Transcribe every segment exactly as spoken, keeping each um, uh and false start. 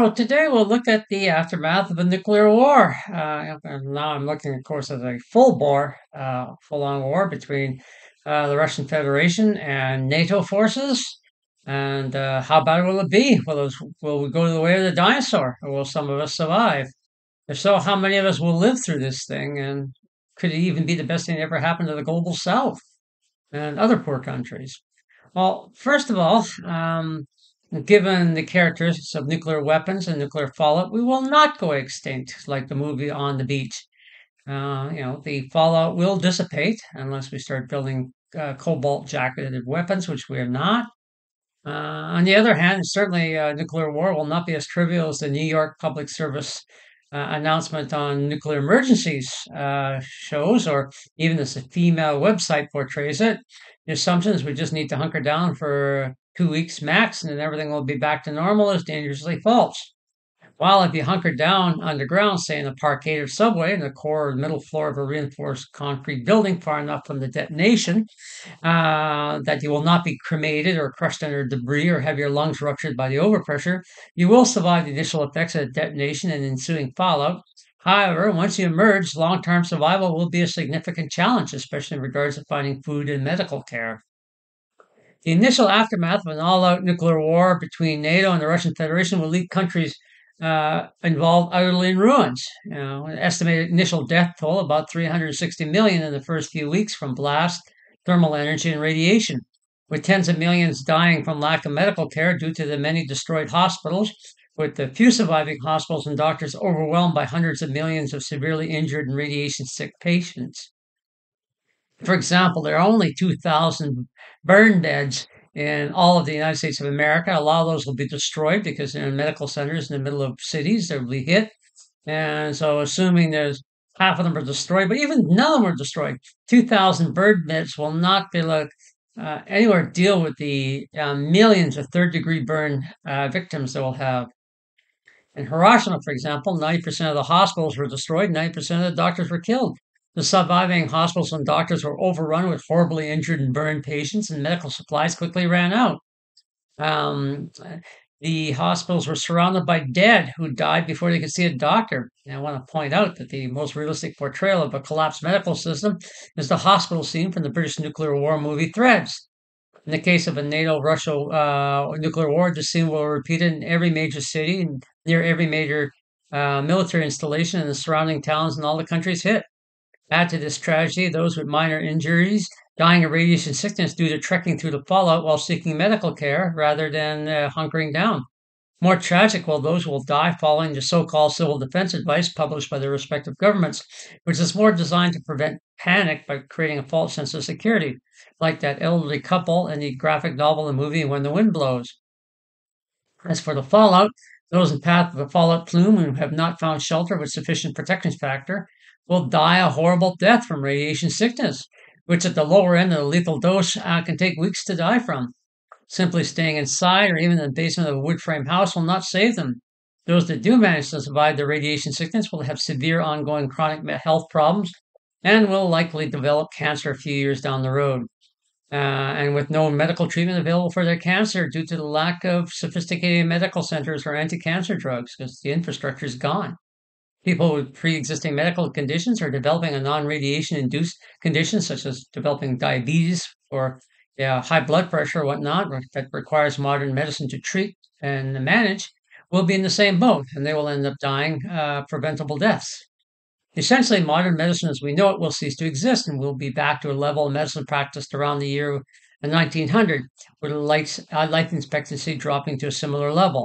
So today we'll look at the aftermath of the nuclear war. Uh, and now I'm looking, of course, at a full bore, uh, full-on war between uh, the Russian Federation and NATO forces. And uh, how bad will it be? Will, those, will we go the way of the dinosaur, or will some of us survive? If so, how many of us will live through this thing? And could it even be the best thing that ever happened to the global South and other poor countries? Well, first of all, um, given the characteristics of nuclear weapons and nuclear fallout, we will not go extinct like the movie On the Beach. Uh, you know, the fallout will dissipate unless we start building uh, cobalt-jacketed weapons, which we are not. Uh, on the other hand, certainly uh, nuclear war will not be as trivial as the New York Public Service uh, announcement on nuclear emergencies uh, shows, or even as the female website portrays it. The assumption is we just need to hunker down for two weeks max, and then everything will be back to normal is dangerously false. While if you hunker down underground, say in a parkade or subway, in the core or middle floor of a reinforced concrete building far enough from the detonation uh, that you will not be cremated or crushed under debris or have your lungs ruptured by the overpressure, you will survive the initial effects of the detonation and ensuing fallout. However, once you emerge, long-term survival will be a significant challenge, especially in regards to finding food and medical care. The initial aftermath of an all-out nuclear war between NATO and the Russian Federation will leave countries Uh, involved utterly in ruins. You know, an estimated initial death toll about three hundred sixty million in the first few weeks from blast, thermal energy, and radiation, with tens of millions dying from lack of medical care due to the many destroyed hospitals, with the few surviving hospitals and doctors overwhelmed by hundreds of millions of severely injured and radiation-sick patients. For example, there are only two thousand burn beds in all of the United States of America. A lot of those will be destroyed because they're in medical centers in the middle of cities. They'll be hit. And so assuming there's half of them are destroyed, but even none of them are destroyed, two thousand burn beds will not be like uh, anywhere deal with the uh, millions of third-degree burn uh, victims they will have. In Hiroshima, for example, ninety percent of the hospitals were destroyed, ninety percent of the doctors were killed. The surviving hospitals and doctors were overrun with horribly injured and burned patients, and medical supplies quickly ran out. Um, the hospitals were surrounded by dead who died before they could see a doctor. And I want to point out that the most realistic portrayal of a collapsed medical system is the hospital scene from the British nuclear war movie Threads. In the case of a NATO-Russia uh, nuclear war, this scene will repeat in every major city and near every major uh, military installation in the surrounding towns and all the countries hit. Add to this tragedy those with minor injuries, dying of radiation sickness due to trekking through the fallout while seeking medical care rather than uh, hunkering down. More tragic will those who will die following the so-called civil defense advice published by their respective governments, which is more designed to prevent panic by creating a false sense of security, like that elderly couple in the graphic novel and movie When the Wind Blows. As for the fallout, those in the path of the fallout plume who have not found shelter with sufficient protection factor will die a horrible death from radiation sickness, which at the lower end of the lethal dose uh, can take weeks to die from. Simply staying inside or even in the basement of a wood frame house will not save them. Those that do manage to survive the radiation sickness will have severe ongoing chronic health problems and will likely develop cancer a few years down the road. Uh, and with no medical treatment available for their cancer due to the lack of sophisticated medical centers or anti-cancer drugs because the infrastructure is gone. People with pre-existing medical conditions are developing a non-radiation-induced condition, such as developing diabetes or yeah, high blood pressure or whatnot, that requires modern medicine to treat and manage, will be in the same boat, and they will end up dying uh, preventable deaths. Essentially, modern medicine as we know it will cease to exist, and we'll be back to a level of medicine practiced around the year nineteen hundred, with life, uh, life expectancy dropping to a similar level.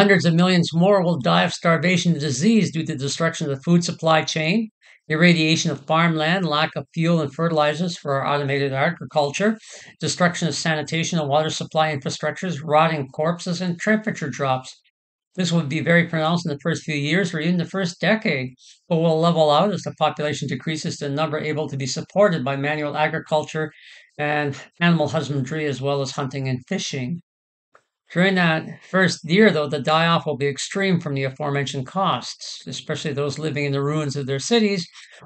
Hundreds of millions more will die of starvation and disease due to the destruction of the food supply chain, irradiation of farmland, lack of fuel and fertilizers for our automated agriculture, destruction of sanitation and water supply infrastructures, rotting corpses, and temperature drops. This will be very pronounced in the first few years or even the first decade, but will level out as the population decreases to a number able to be supported by manual agriculture and animal husbandry as well as hunting and fishing. During that first year, though, the die-off will be extreme from the aforementioned costs, especially those living in the ruins of their cities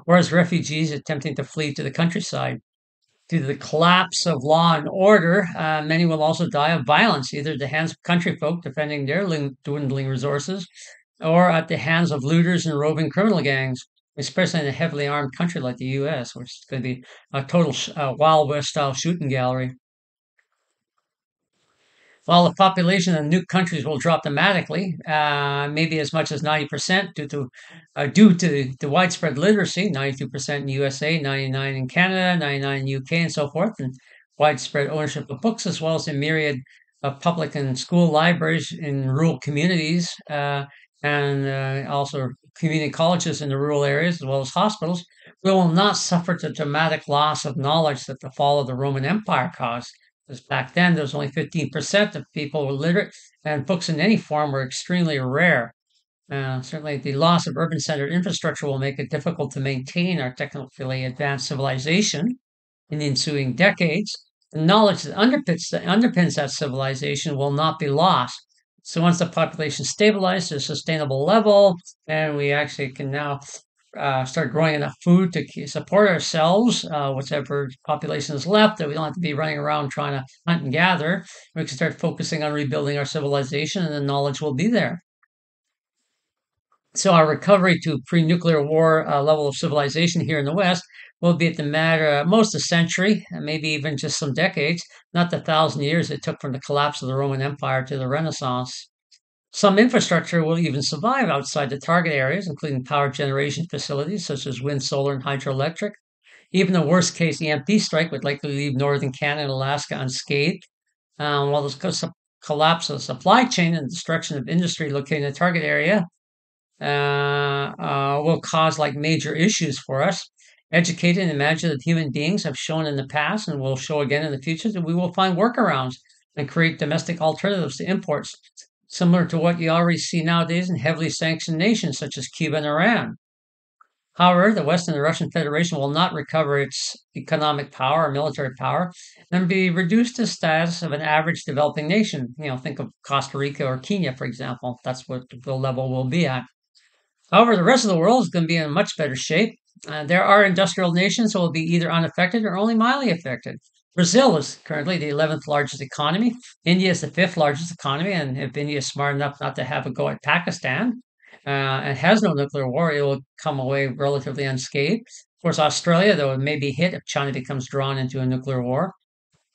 or as refugees attempting to flee to the countryside. due to the collapse of law and order, uh, many will also die of violence, either at the hands of country folk defending their dwindling resources or at the hands of looters and roving criminal gangs, especially in a heavily armed country like the U S, which is going to be a total uh, Wild West-style shooting gallery. While the population of new countries will drop dramatically, uh, maybe as much as ninety percent due to uh, due to the widespread literacy, ninety-two percent in the U S A, ninety-nine percent in Canada, ninety-nine percent in the U K, and so forth, and widespread ownership of books, as well as a myriad of public and school libraries in rural communities, uh, and uh, also community colleges in the rural areas, as well as hospitals. We will not suffer the dramatic loss of knowledge that the fall of the Roman Empire caused. Because back then, there was only fifteen percent of people were literate, and books in any form were extremely rare. Uh, certainly, the loss of urban-centered infrastructure will make it difficult to maintain our technically advanced civilization in the ensuing decades. The knowledge that underpins, that underpins that civilization will not be lost. So once the population stabilizes to a sustainable level, and we actually can now uh, start growing enough food to support ourselves, uh, whatever population is left, that we don't have to be running around trying to hunt and gather, we can start focusing on rebuilding our civilization, and the knowledge will be there. So our recovery to pre-nuclear war uh, level of civilization here in the West will be at the matter of most a century, maybe even just some decades, not the thousand years it took from the collapse of the Roman Empire to the Renaissance. Some infrastructure will even survive outside the target areas, including power generation facilities such as wind, solar, and hydroelectric. Even the worst-case E M P strike would likely leave northern Canada and Alaska unscathed. Um, while the collapse of the supply chain and destruction of industry located in the target area uh, uh, will cause like major issues for us. Educated and imaginative human beings have shown in the past and will show again in the future that we will find workarounds and create domestic alternatives to imports, similar to what you already see nowadays in heavily sanctioned nations such as Cuba and Iran. However, the West and the Russian Federation will not recover its economic power or military power and be reduced to the status of an average developing nation. You know, think of Costa Rica or Kenya, for example. That's what the level will be at. However, the rest of the world is going to be in much better shape. Uh, there are industrial nations that will be either unaffected or only mildly affected. Brazil is currently the eleventh largest economy. India is the fifth largest economy, and if India is smart enough not to have a go at Pakistan uh, and has no nuclear war, it will come away relatively unscathed. Of course, Australia, though, it may be hit if China becomes drawn into a nuclear war.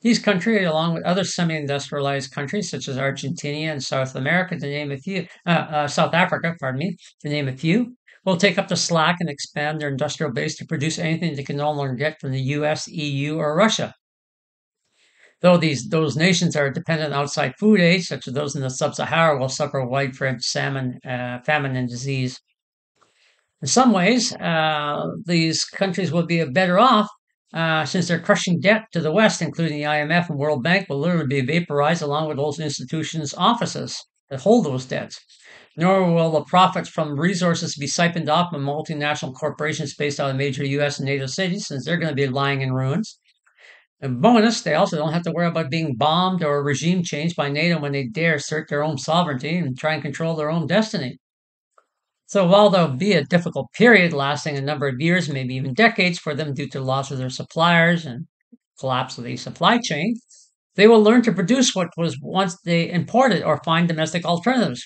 These countries, along with other semi-industrialized countries such as Argentina and South America, to name a few, uh, uh, South Africa, pardon me, to name a few, will take up the slack and expand their industrial base to produce anything they can no longer get from the U S, E U, or Russia. Though these those nations are dependent on outside food aid, such as those in the sub-Sahara, will suffer widespread salmon, uh, famine and disease. In some ways, uh, these countries will be better off uh, since their crushing debt to the West, including the I M F and World Bank, will literally be vaporized along with those institutions' offices that hold those debts. Nor will the profits from resources be siphoned off by multinational corporations based out of major U S and NATO cities, since they're going to be lying in ruins. And bonus, they also don't have to worry about being bombed or regime changed by NATO when they dare assert their own sovereignty and try and control their own destiny. So while there will be a difficult period lasting a number of years, maybe even decades for them due to loss of their suppliers and collapse of the supply chain, they will learn to produce what was once they imported or find domestic alternatives.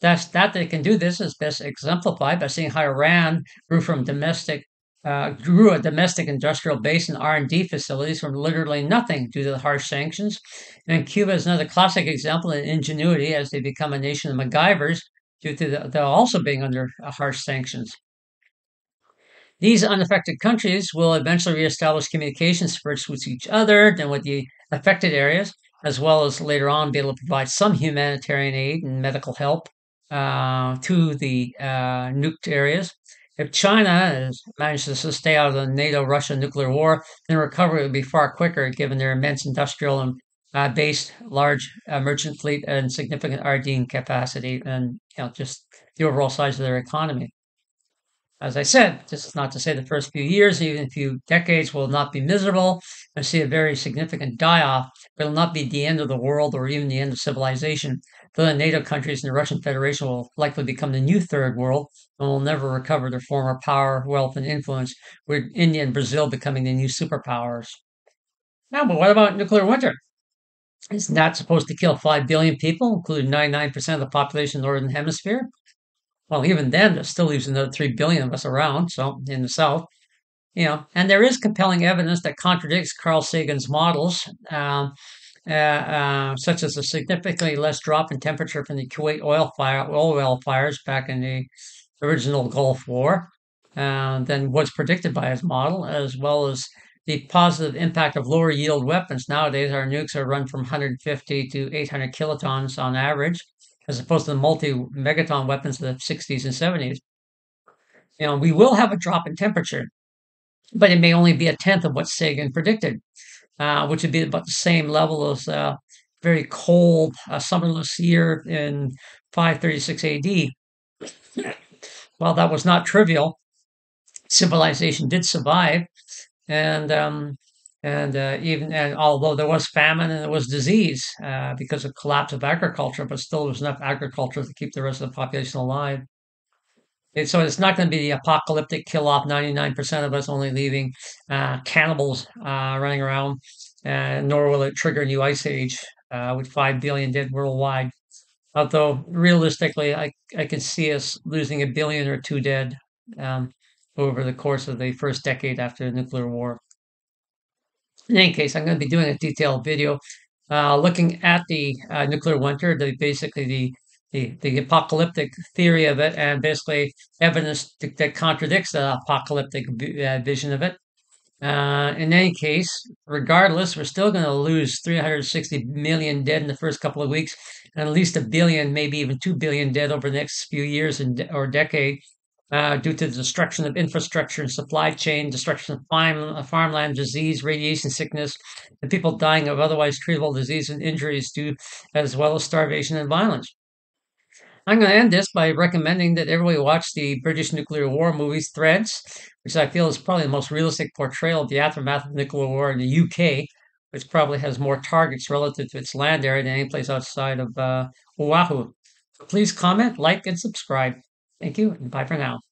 That's, that they can do this is best exemplified by seeing how Iran grew from domestic, uh, grew a domestic industrial base and R and D facilities from literally nothing due to the harsh sanctions. And Cuba is another classic example in ingenuity as they become a nation of MacGyvers due to the, the also being under uh, harsh sanctions. These unaffected countries will eventually reestablish communications first with each other, then with the affected areas, as well as later on be able to provide some humanitarian aid and medical help Uh, to the uh, nuked areas. If China manages to stay out of the NATO-Russia nuclear war, then recovery would be far quicker given their immense industrial and uh, based large uh, merchant fleet and significant R and D capacity and you know, just the overall size of their economy. As I said, this is not to say the first few years, even a few decades will not be miserable and see a very significant die-off, but it will not be the end of the world or even the end of civilization. Though the NATO countries and the Russian Federation will likely become the new third world and will never recover their former power, wealth, and influence, with India and Brazil becoming the new superpowers. No, but what about nuclear winter? Isn't that supposed to kill five billion people, including ninety-nine percent of the population of the Northern Hemisphere? Well, even then, it still leaves another three billion of us around, so in the South. You know, and there is compelling evidence that contradicts Carl Sagan's models, um, uh, uh, such as a significantly less drop in temperature from the Kuwait oil, fire, oil well fires back in the original Gulf War uh, than was predicted by his model, as well as the positive impact of lower yield weapons. Nowadays, our nukes are run from one hundred fifty to eight hundred kilotons on average, as opposed to the multi-megaton weapons of the sixties and seventies. You know, we will have a drop in temperature, but it may only be a tenth of what Sagan predicted, uh, which would be about the same level as a uh, very cold uh, summerless year in five thirty-six A D. While that was not trivial, civilization did survive, and um, and uh, even and although there was famine and there was disease uh, because of collapse of agriculture, but still there was enough agriculture to keep the rest of the population alive. So it's not going to be the apocalyptic kill off ninety-nine percent of us, only leaving uh, cannibals uh, running around, uh, nor will it trigger a new ice age, uh, which five billion did worldwide. Although realistically, I, I can see us losing a billion or two dead um, over the course of the first decade after the nuclear war. In any case, I'm going to be doing a detailed video uh, looking at the uh, nuclear winter, the, basically the The, the apocalyptic theory of it, and basically evidence to, that contradicts the apocalyptic uh, vision of it. Uh, in any case, regardless, we're still going to lose three hundred sixty million dead in the first couple of weeks, and at least a billion, maybe even two billion dead over the next few years and or decade uh, due to the destruction of infrastructure and supply chain, destruction of farm, farmland, disease, radiation sickness, and people dying of otherwise treatable disease and injuries due, as well as starvation and violence. I'm going to end this by recommending that everybody watch the British nuclear war movies, Threads, which I feel is probably the most realistic portrayal of the aftermath of nuclear war in the U K, which probably has more targets relative to its land area than any place outside of uh, Oahu. Please comment, like, and subscribe. Thank you, and bye for now.